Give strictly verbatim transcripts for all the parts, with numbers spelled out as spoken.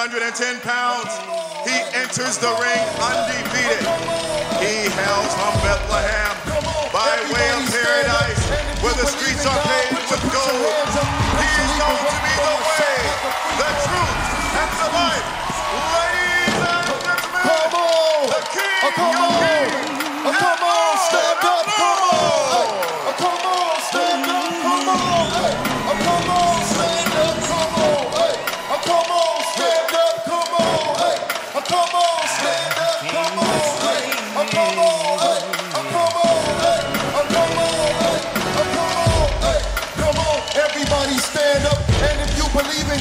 one hundred ten pounds, he enters the ring undefeated. He hails from Bethlehem by way of paradise, where the streets are paved with gold. He is known to be the way, the truth, and the life. Ladies and gentlemen, the King, your King, Ocomo, stand up, Ocomo! Ocomo, stand up, Ocomo! Ocomo, stand up, Ocomo! Ocomo!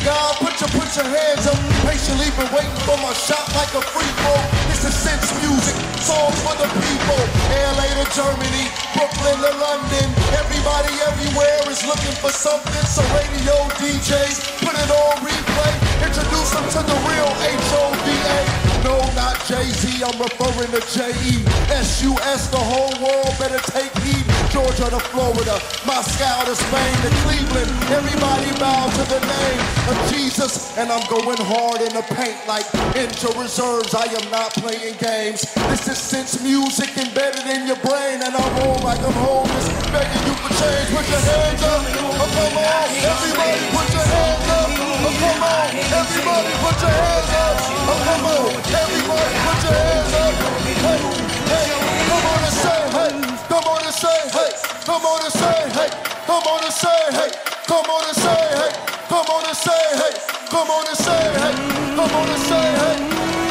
God, put your, put your hands up, patiently been waiting for my shot like a free throw. This is Sens Musiq, songs for the people. L A to Germany, Brooklyn to London, everybody everywhere is looking for something. So radio D Js, put it on replay, introduce them to the real H O V A. No, not Jay-Z, I'm referring to J E S U S, the whole world better take heed. Georgia to Florida, Moscow to Spain to Cleveland, everybody bow to the name of Jesus. And I'm going hard in the paint like injured reserves. I am not playing games. This is Sens Musiq embedded in your brain, and I'm home like I'm homeless, begging you for change. Put your hands up, oh come on, everybody put your hands up, oh come on, everybody put your hands up, oh come on, everybody put your hands up, hey, hey, come on and say hey. Come on and say hey, come on and say hey, come on and say hey, come on and say hey, come on and say hey, come on and say hey,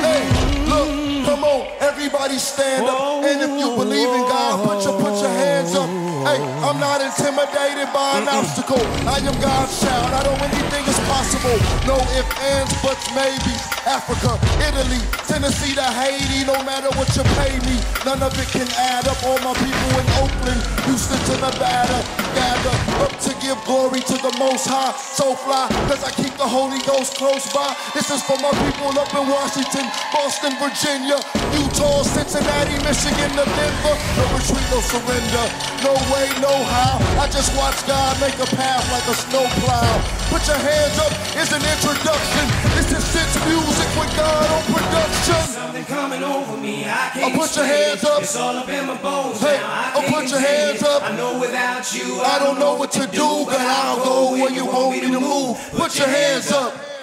hey, look, come on, everybody stand up, and if you believe in God, put your, put your hands up. Hey, I'm not intimidated by an obstacle, I am God's child, I know anything is possible, no ifs, ands, buts, maybes. Africa, Italy, Tennessee to Haiti, no matter what you pay me, none of it can add up. All my people in Oakland, Houston to Nevada, gather up to give glory to the Most High. So fly, cause I keep the Holy Ghost close by. This is for my people up in Washington, Boston, Virginia, Utah, Cincinnati, Michigan to Denver. No retreat, no surrender, no way, no how. I just watch God make a path like a snowplow. Put your hands up, it's an introduction. This is Sens Musiq with God on production. Something coming over me, I can't put your hands up. It's all up in my bones now. I can't put your hands up. I know without you, I don't know what to do, but I'll go where you want me to move. Put your hands up.